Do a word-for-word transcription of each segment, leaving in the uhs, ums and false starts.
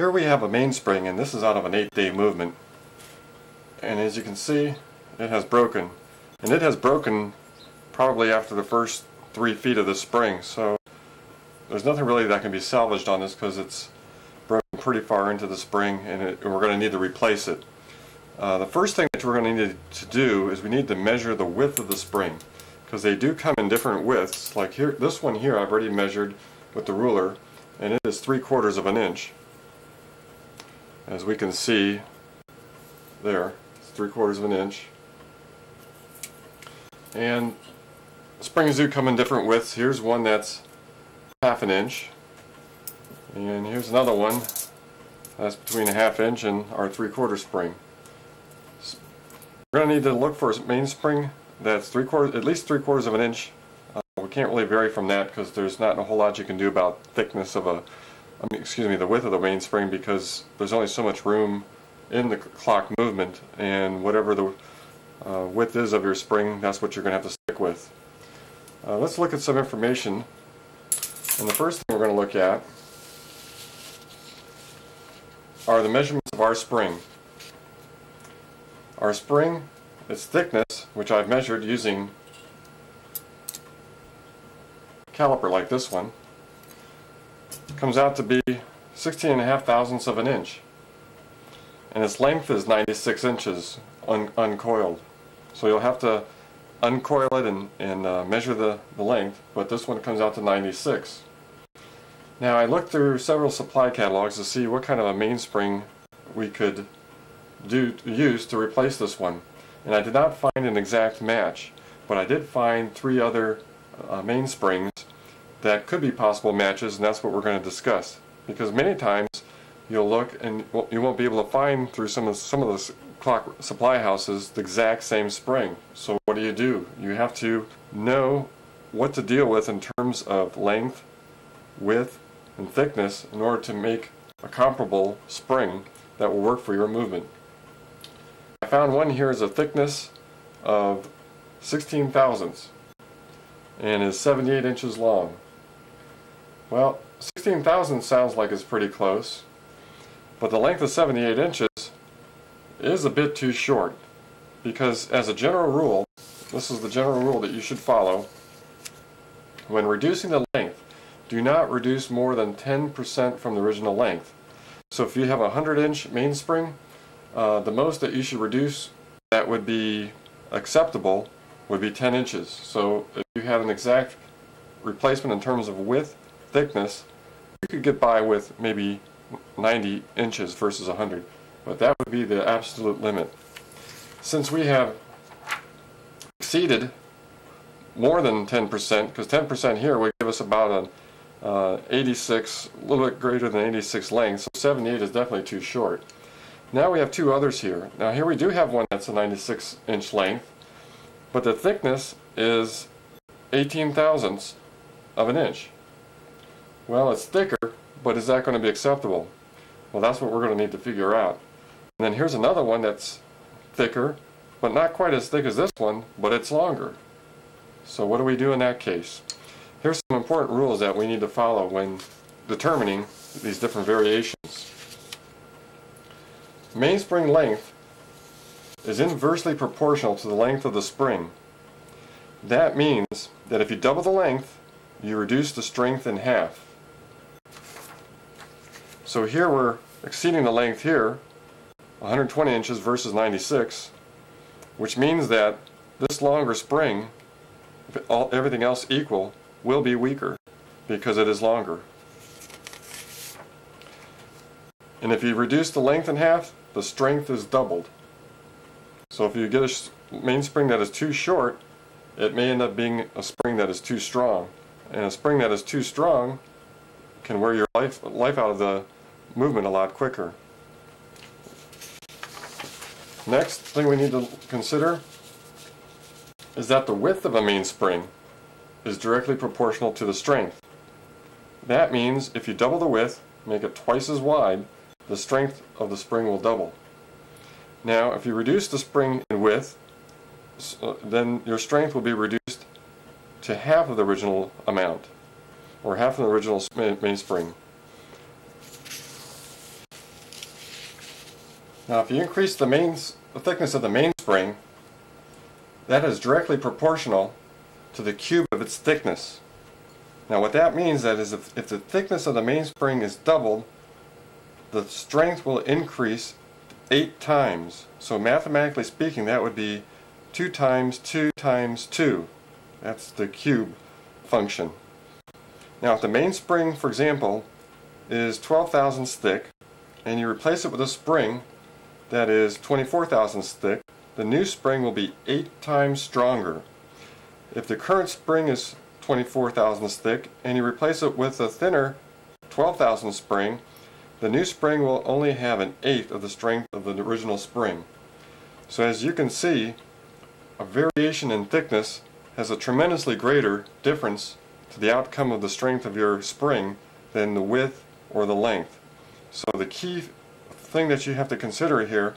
Here we have a mainspring, and this is out of an eight day movement. And as you can see, it has broken. And it has broken probably after the first three feet of the spring, so there's nothing really that can be salvaged on this because it's broken pretty far into the spring, and, it, and we're going to need to replace it. Uh, the first thing that we're going to need to do is we need to measure the width of the spring, because they do come in different widths. Like here, this one here I've already measured with the ruler, and it is three quarters of an inch. As we can see there, it's three quarters of an inch. And springs do come in different widths. Here's one that's half an inch, and here's another one that's between a half inch and our three quarter spring. We're going to need to look for a mainspring that's three quarters, at least three quarters of an inch. Uh, we can't really vary from that because there's not a whole lot you can do about thickness of a, I mean, excuse me, the width of the mainspring, because there's only so much room in the clock movement, and whatever the uh, width is of your spring, that's what you're going to have to stick with. Uh, let's look at some information, and the first thing we're going to look at are the measurements of our spring. Our spring, its thickness, which I've measured using a caliper like this one, comes out to be sixteen and a half thousandths of an inch, and its length is ninety-six inches un uncoiled. So you'll have to uncoil it and, and uh, measure the, the length, but this one comes out to ninety-six. Now I looked through several supply catalogs to see what kind of a mainspring we could do use to replace this one, and I did not find an exact match, but I did find three other uh, mainsprings that could be possible matches, and that's what we're going to discuss, because many times you'll look and you won't be able to find through some of some of the clock supply houses the exact same spring. So what do you do? You have to know what to deal with in terms of length, width, and thickness in order to make a comparable spring that will work for your movement. I found one here is a thickness of sixteen thousandths and is seventy-eight inches long. Well, sixteen thousandths sounds like it's pretty close, but the length of seventy-eight inches is a bit too short, because as a general rule, this is the general rule that you should follow. When reducing the length, do not reduce more than ten percent from the original length. So if you have a hundred inch mainspring, uh, the most that you should reduce that would be acceptable would be ten inches. So if you had an exact replacement in terms of width, thickness, you could get by with maybe ninety inches versus a hundred. But that would be the absolute limit. Since we have exceeded more than ten percent, because ten percent here would give us about an uh, eighty-six, a little bit greater than eighty-six length, so seventy-eight is definitely too short. Now we have two others here. Now here we do have one that's a ninety-six inch length, but the thickness is eighteen thousandths of an inch. Well, it's thicker, but is that going to be acceptable? Well, that's what we're going to need to figure out. And then here's another one that's thicker, but not quite as thick as this one, but it's longer. So what do we do in that case? Here's some important rules that we need to follow when determining these different variations. Mainspring length is inversely proportional to the length of the spring. That means that if you double the length, you reduce the strength in half. So here we're exceeding the length here, one hundred twenty inches versus ninety-six, which means that this longer spring, if all, everything else equal, will be weaker because it is longer. And if you reduce the length in half, the strength is doubled. So if you get a mainspring that is too short, it may end up being a spring that is too strong. And a spring that is too strong can wear your life, life out of the movement a lot quicker. Next thing we need to consider is that the width of a mainspring is directly proportional to the strength. That means if you double the width, make it twice as wide, the strength of the spring will double. Now if you reduce the spring in width, then your strength will be reduced to half of the original amount, or half of the original mainspring. Now if you increase the, main, the thickness of the mainspring, that is directly proportional to the cube of its thickness. Now what that means that is if, if the thickness of the mainspring is doubled, the strength will increase eight times. So mathematically speaking, that would be two times two times two. That's the cube function. Now if the mainspring, for example, is twelve thousandths thick, and you replace it with a spring that is twenty-four thousandths thick, the new spring will be eight times stronger. If the current spring is twenty-four thousandths thick, and you replace it with a thinner twelve thousandths spring, the new spring will only have an eighth of the strength of the original spring. So as you can see, a variation in thickness has a tremendously greater difference to the outcome of the strength of your spring than the width or the length. So the key thing that you have to consider here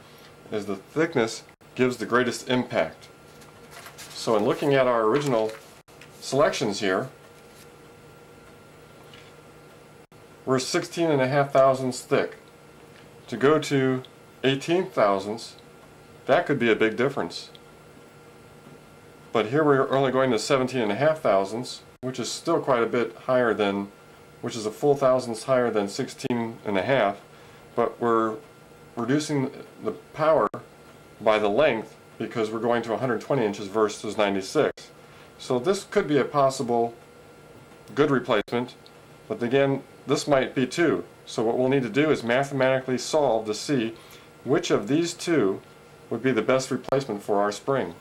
is the thickness gives the greatest impact. So in looking at our original selections here, we're sixteen and a half thousandths thick. To go to eighteen thousandths, that could be a big difference. But here we're only going to seventeen and a half thousandths, which is still quite a bit higher than, which is a full thousandths higher than sixteen and a half, but we're reducing the power by the length because we're going to one hundred twenty inches versus ninety-six. So this could be a possible good replacement, but again, this might be two. So what we'll need to do is mathematically solve to see which of these two would be the best replacement for our spring.